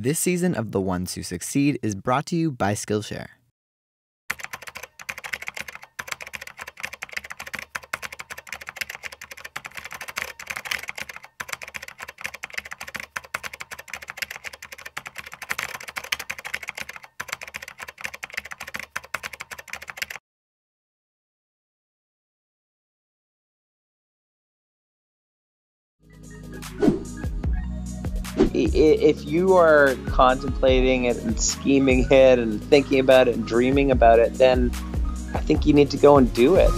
This season of The Ones Who Succeed is brought to you by Skillshare. If you are contemplating it and scheming it and thinking about it and dreaming about it, then I think you need to go and do it.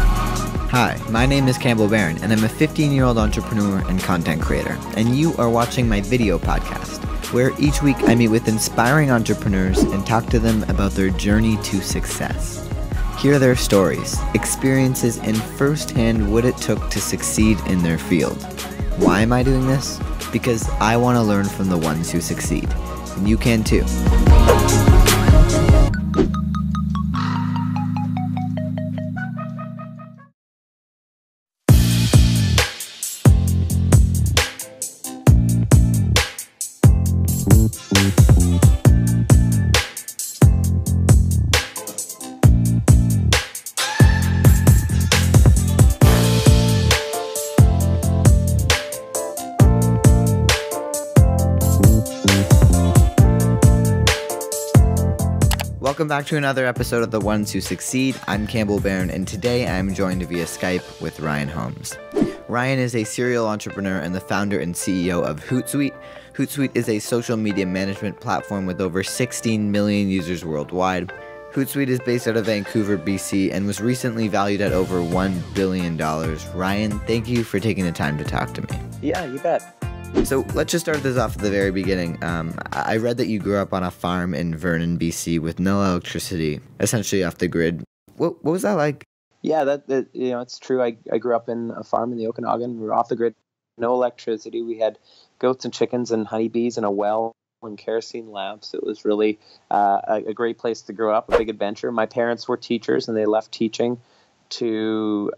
Hi, my name is Campbell Baron, and I'm a 15-year-old entrepreneur and content creator, and you are watching my video podcast, where each week I meet with inspiring entrepreneurs and talk to them about their journey to success. Hear their stories, experiences, and firsthand what it took to succeed in their field. Why am I doing this? Because I want to learn from the ones who succeed, and you can too. Welcome back to another episode of The Ones Who Succeed. I'm Campbell Baron, and today I'm joined via Skype with Ryan Holmes. Ryan is a serial entrepreneur and the founder and CEO of Hootsuite. Hootsuite is a social media management platform with over 16 million users worldwide. Hootsuite is based out of Vancouver, BC, and was recently valued at over $1 billion. Ryan, thank you for taking the time to talk to me. Yeah, you bet. So let's just start this off at the very beginning. I read that you grew up on a farm in Vernon, BC, with no electricity, essentially off the grid. What was that like? Yeah, that you know, it's true. I grew up in a farm in the Okanagan. We were off the grid, no electricity. We had goats and chickens and honeybees and a well and kerosene lamps. It was really a great place to grow up, a big adventure. My parents were teachers, and they left teaching to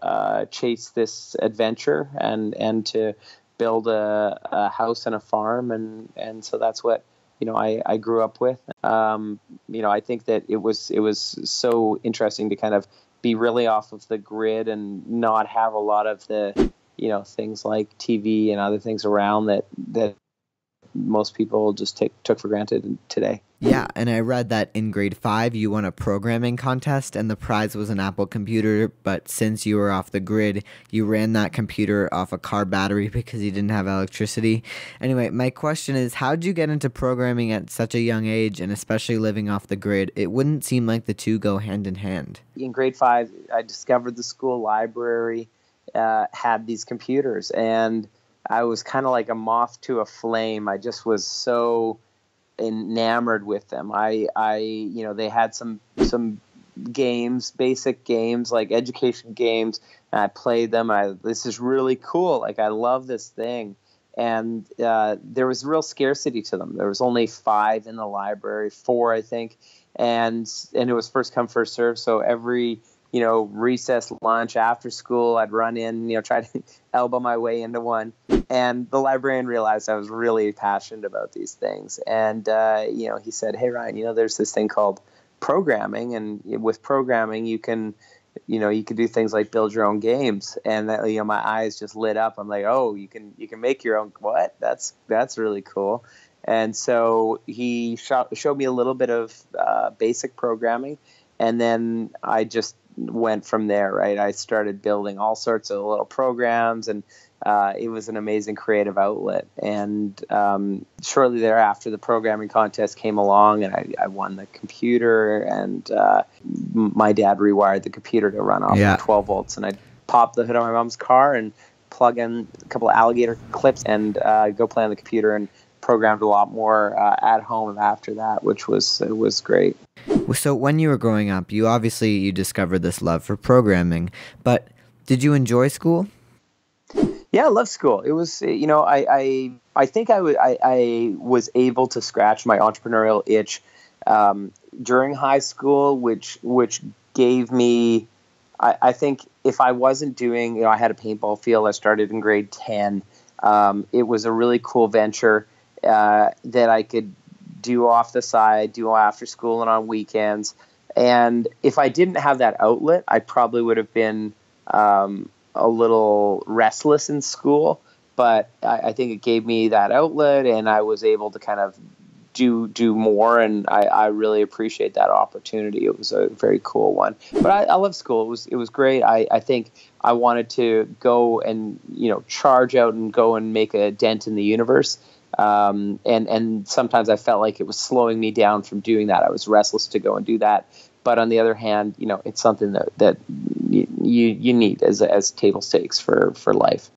chase this adventure and to build a house and a farm, and so that's what, you know, I grew up with. You know, I think that it was so interesting to kind of be really off of the grid and not have a lot of the, you know, things like TV and other things around that most people just took for granted today. Yeah, and I read that in grade 5 you won a programming contest and the prize was an Apple computer, but since you were off the grid, you ran that computer off a car battery because you didn't have electricity. Anyway, my question is, how did you get into programming at such a young age, and especially living off the grid? It wouldn't seem like the two go hand in hand. In grade 5, I discovered the school library had these computers, and I was kind of like a moth to a flame. I just was so enamored with them. You know, they had some games, basic games, like education games, and I played them. This is really cool. Like, I love this thing. And there was real scarcity to them. There was only 5 in the library, 4, I think. And it was first come, first serve. So every, you know, recess, lunch, after school, I'd run in, you know, try to elbow my way into one. And the librarian realized I was really passionate about these things. And, you know, he said, "Hey, Ryan, you know, there's this thing called programming. And with programming, you can do things like build your own games." And, that, you know, my eyes just lit up. I'm like, oh, you can make your own. What? That's really cool. And so he showed me a little bit of basic programming. And then I just went from there, right? I started building all sorts of little programs, and it was an amazing creative outlet. And shortly thereafter, the programming contest came along, and I won the computer, and my dad rewired the computer to run off of 12 volts, and I popped the hood on my mom's car and plug in a couple of alligator clips and go play on the computer, and programmed a lot more at home after that, which was great. So when you were growing up, you obviously discovered this love for programming, but did you enjoy school? Yeah, I loved school. It was, you know, I think I was able to scratch my entrepreneurial itch during high school, which gave me, I think, if I wasn't doing, you know, I had a paintball field. I started in grade 10. It was a really cool venture that I could do off the side, do after school and on weekends. And if I didn't have that outlet, I probably would have been a little restless in school. But I think it gave me that outlet, and I was able to kind of do more, and I really appreciate that opportunity. It was a very cool one. But I love school. It was great. I think I wanted to go and, you know, charge out and go and make a dent in the universe. And sometimes I felt like it was slowing me down from doing that. I was restless to go and do that. But on the other hand, you know, it's something that you need as table stakes for life.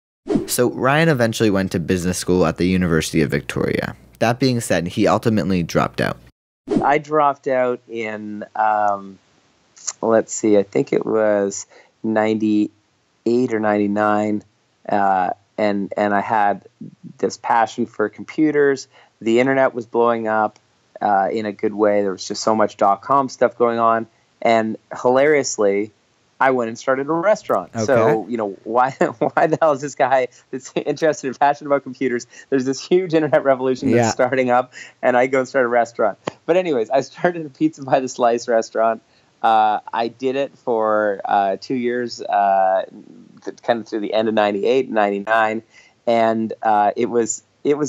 So Ryan eventually went to business school at the University of Victoria. That being said, he ultimately dropped out. I dropped out in, let's see, I think it was 98 or 99, and I had this passion for computers. The internet was blowing up in a good way. There was just so much .com stuff going on. And hilariously, I went and started a restaurant. Okay. So, you know, why the hell is this guy that's interested and passionate about computers? There's this huge internet revolution that's starting up, and I go and start a restaurant. But anyways, I started a Pizza by the Slice restaurant. I did it for 2 years, kind of through the end of 98, 99. And it was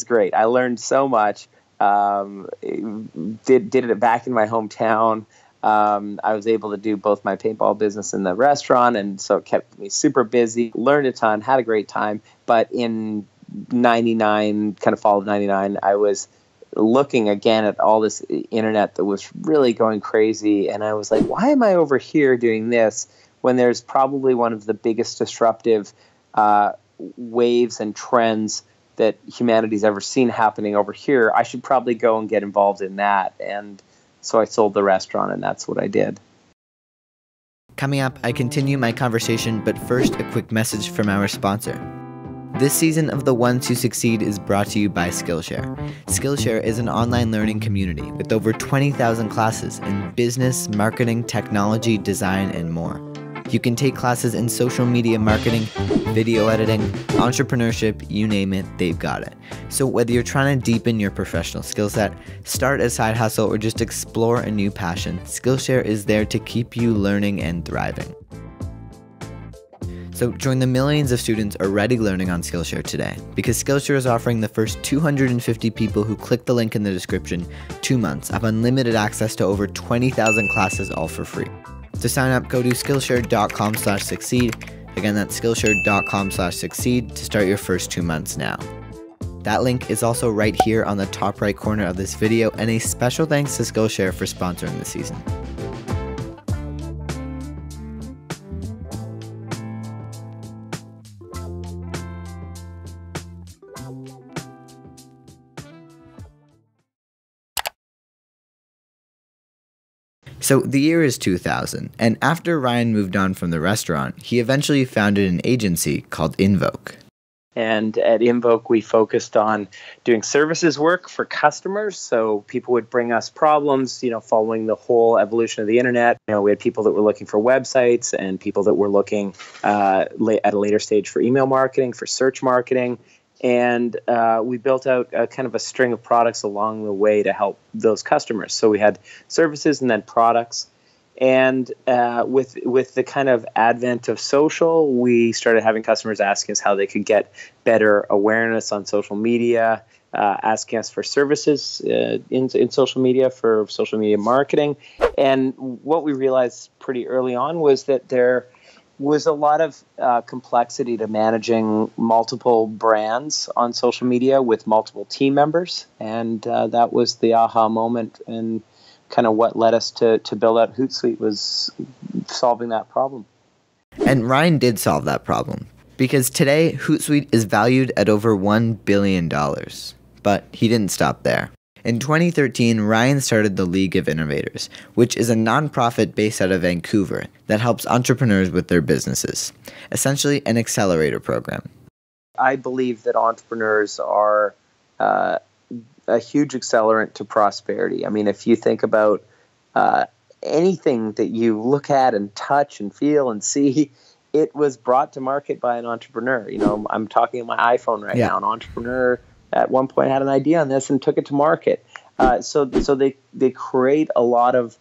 great. I learned so much. Did it back in my hometown. I was able to do both my paintball business and the restaurant, and so it kept me super busy, learned a ton, had a great time. But in 99, kind of fall of 99, I was looking again at all this internet that was really going crazy, and I was like, why am I over here doing this when there's probably one of the biggest disruptive waves and trends that humanity's ever seen happening over here? I should probably go and get involved in that. And so I sold the restaurant, and that's what I did. Coming up, I continue my conversation, but first, a quick message from our sponsor. This season of The Ones Who Succeed is brought to you by Skillshare. Skillshare is an online learning community with over 20,000 classes in business, marketing, technology, design, and more. You can take classes in social media marketing, video editing, entrepreneurship, you name it, they've got it. So whether you're trying to deepen your professional skill set, start a side hustle, or just explore a new passion, Skillshare is there to keep you learning and thriving. So join the millions of students already learning on Skillshare today, because Skillshare is offering the first 250 people who click the link in the description 2 months of unlimited access to over 20,000 classes, all for free. To sign up, go to Skillshare.com/succeed. Again, that's Skillshare.com/succeed to start your first 2 months now. That link is also right here on the top right corner of this video, and a special thanks to Skillshare for sponsoring the season. So the year is 2000, and after Ryan moved on from the restaurant, he eventually founded an agency called Invoke. And at Invoke, we focused on doing services work for customers. So people would bring us problems, you know, following the whole evolution of the internet. You know, we had people that were looking for websites, and people that were looking at a later stage for email marketing, for search marketing. And we built out kind of a string of products along the way to help those customers. So we had services and then products. And with the kind of advent of social, we started having customers asking us how they could get better awareness on social media, asking us for services in social media, for social media marketing. And what we realized pretty early on was that there was a lot of complexity to managing multiple brands on social media with multiple team members. And that was the aha moment, and kind of what led us to build out Hootsuite was solving that problem. And Ryan did solve that problem, because today Hootsuite is valued at over $1 billion. But he didn't stop there. In 2013, Ryan started the League of Innovators, which is a nonprofit based out of Vancouver that helps entrepreneurs with their businesses, essentially an accelerator program. I believe that entrepreneurs are a huge accelerant to prosperity. I mean, if you think about anything that you look at and touch and feel and see, it was brought to market by an entrepreneur. You know, I'm talking on my iPhone right now, an entrepreneur at one point had an idea on this and took it to market. So they create a lot of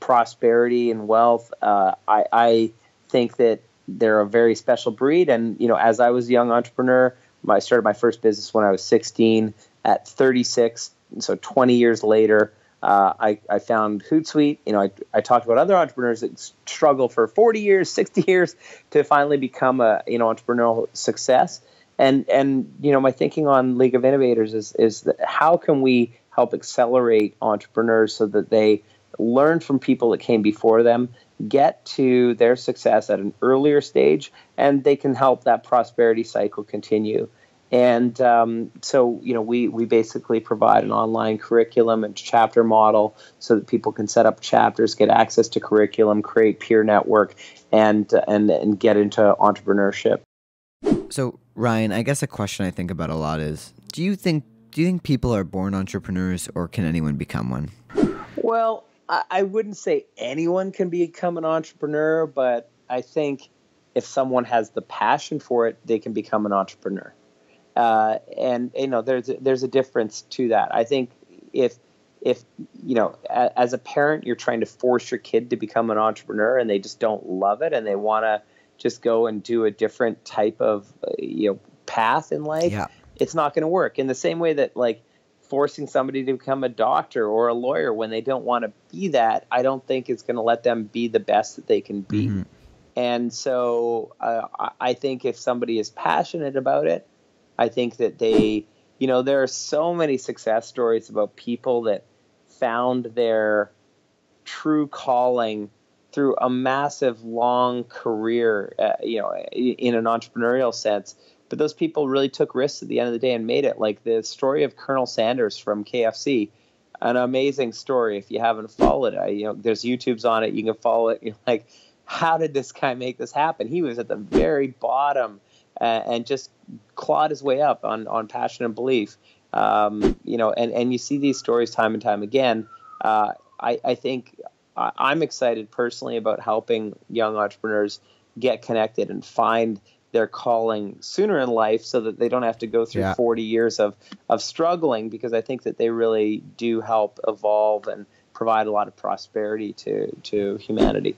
prosperity and wealth. I think that they're a very special breed. And, you know, as I was a young entrepreneur, I started my first business when I was 16. At 36, so 20 years later, I found Hootsuite. You know, I talked about other entrepreneurs that struggle for 40 years, 60 years to finally become a, you know, entrepreneurial success. And you know, my thinking on League of Innovators is that how can we help accelerate entrepreneurs so that they learn from people that came before them, get to their success at an earlier stage, and they can help that prosperity cycle continue. And so, you know, we basically provide an online curriculum and chapter model so that people can set up chapters, get access to curriculum, create peer network, and get into entrepreneurship. So, Ryan, I guess a question I think about a lot is, do you think people are born entrepreneurs, or can anyone become one? Well, I wouldn't say anyone can become an entrepreneur, but I think if someone has the passion for it, they can become an entrepreneur. And you know, there's a difference to that. I think if you know, as a parent, you're trying to force your kid to become an entrepreneur, and they just don't love it, and they want to just go and do a different type of you know, path in life. Yeah. It's not going to work. In the same way that like forcing somebody to become a doctor or a lawyer when they don't want to be that, I don't think it's going to let them be the best that they can be. Mm-hmm. And so I think if somebody is passionate about it, I think that they, you know, there are so many success stories about people that found their true calling through a massive, long career, you know, in an entrepreneurial sense. But those people really took risks at the end of the day and made it. Like the story of Colonel Sanders from KFC, an amazing story. If you haven't followed it, you know, there's YouTubes on it. You can follow it. You're like, how did this guy make this happen? He was at the very bottom and just clawed his way up on passion and belief, you know, and you see these stories time and time again. I think I'm excited personally about helping young entrepreneurs get connected and find their calling sooner in life so that they don't have to go through 40 years of struggling, because I think that they really do help evolve and provide a lot of prosperity to humanity.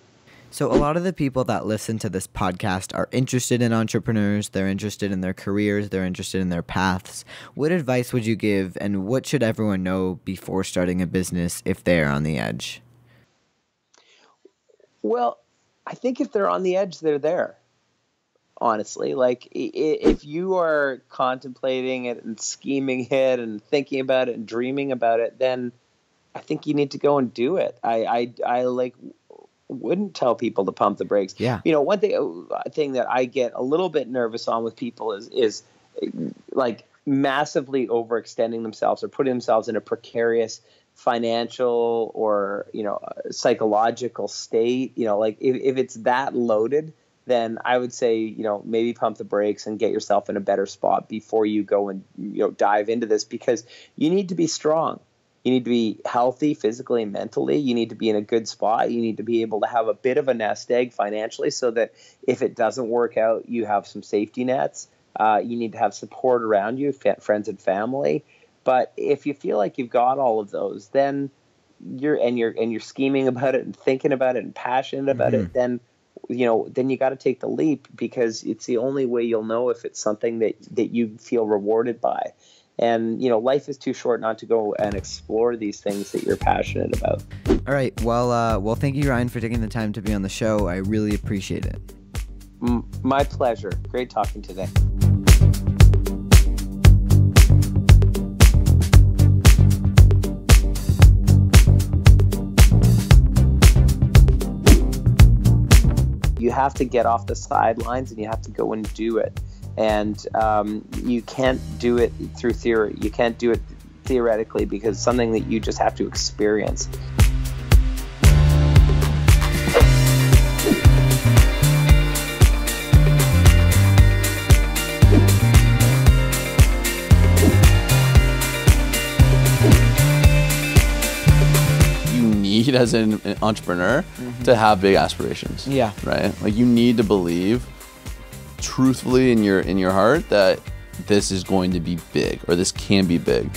So a lot of the people that listen to this podcast are interested in entrepreneurs, they're interested in their careers, they're interested in their paths. What advice would you give, and what should everyone know before starting a business if they're on the edge? Well, I think if they're on the edge, they're there. Honestly, like if you are contemplating it and scheming it and thinking about it and dreaming about it, then I think you need to go and do it. I like... wouldn't tell people to pump the brakes. Yeah. You know, one thing that I get a little bit nervous on with people is like massively overextending themselves or putting themselves in a precarious financial or, you know, psychological state. You know, like if it's that loaded, then I would say, you know, maybe pump the brakes and get yourself in a better spot before you go and, you know, dive into this, because you need to be strong. You need to be healthy physically and mentally. You need to be in a good spot. You need to be able to have a bit of a nest egg financially so that if it doesn't work out, you have some safety nets. You need to have support around you, friends and family. But if you feel like you've got all of those, then you're scheming about it and thinking about it and passionate about it, then you got to take the leap, because it's the only way you'll know if it's something that you feel rewarded by. And, you know, life is too short not to go and explore these things that you're passionate about. All right. Well, thank you, Ryan, for taking the time to be on the show. I really appreciate it. My pleasure. Great talking today. You have to get off the sidelines and you have to go and do it. And you can't do it through theory. You can't do it theoretically, because it's something that you just have to experience. You need, as an entrepreneur, to have big aspirations. Yeah. Right? Like, you need to believe truthfully in your heart that this is going to be big, or this can be big.